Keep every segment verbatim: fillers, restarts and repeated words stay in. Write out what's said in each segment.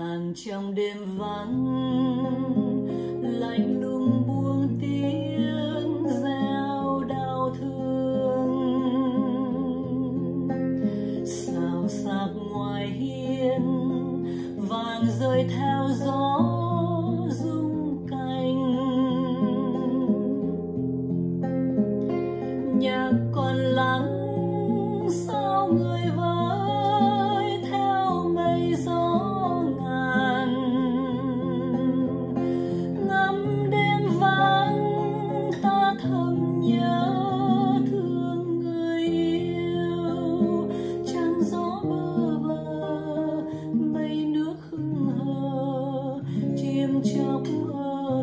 ngàn trong đêm vắng lạnh lùng buông tiếng gieo đau thương. Xào xạc ngoài hiên vàng rơi theo gió rung cánh, nhạc còn lắng sao người với theo mây gió ngàn. Ngắm đêm vắng ta thầm nhớ thương người yêu, chăn gió bơ vơ mây nước hững hờ, chim chóc mơ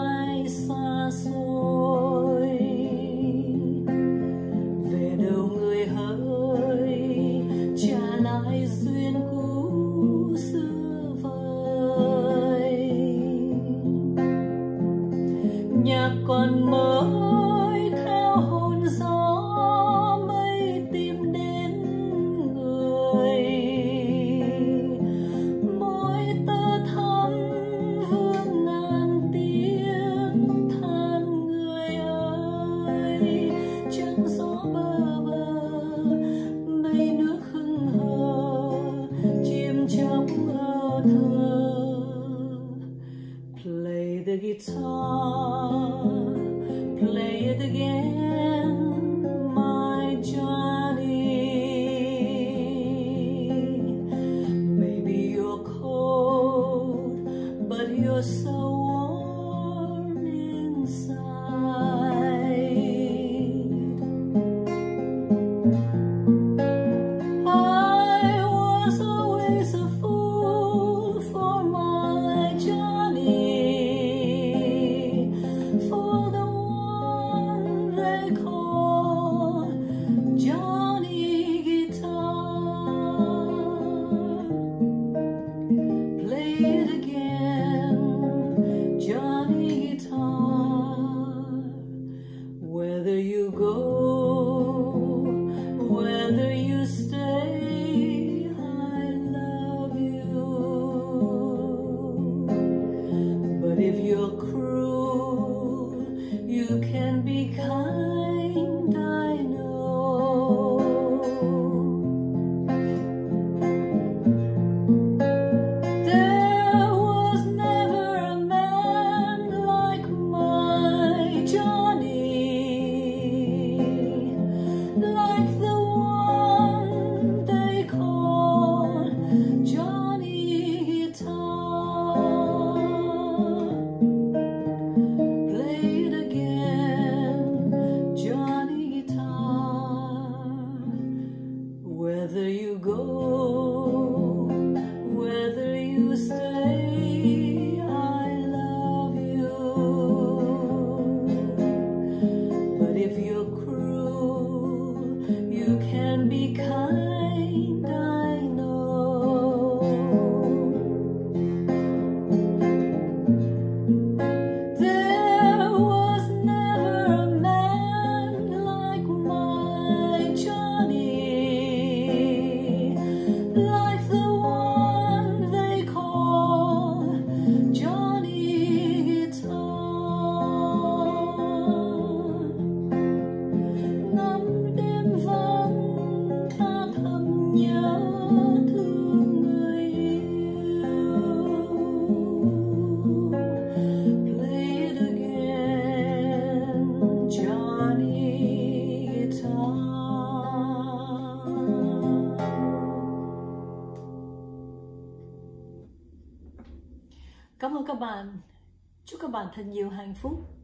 ai xa xôi. Về đâu người hỡi trả lại duyên cũ xưa vời, nhạc còn mới theo hồn gió mây tìm đến người. Play the guitar, play it again, my Johnny. Maybe you're cold, but you're so warm inside. Whether you go, whether you stay, I love you. But if you're cruel, you can be kind, I know. There was never a man like my Johnny, like the one they call Johnny Guitar. Play it again, Johnny Guitar. Whether you go, whether you stay, I love you. But if you're cruel, you can be kind, I know. There was never a man like my Johnny, like the one they call Johnny Guitar. Ngắm nhớ thương người yêu. Play it again, Johnny Guitar. Cảm ơn các bạn. Chúc các bạn thật nhiều hạnh phúc.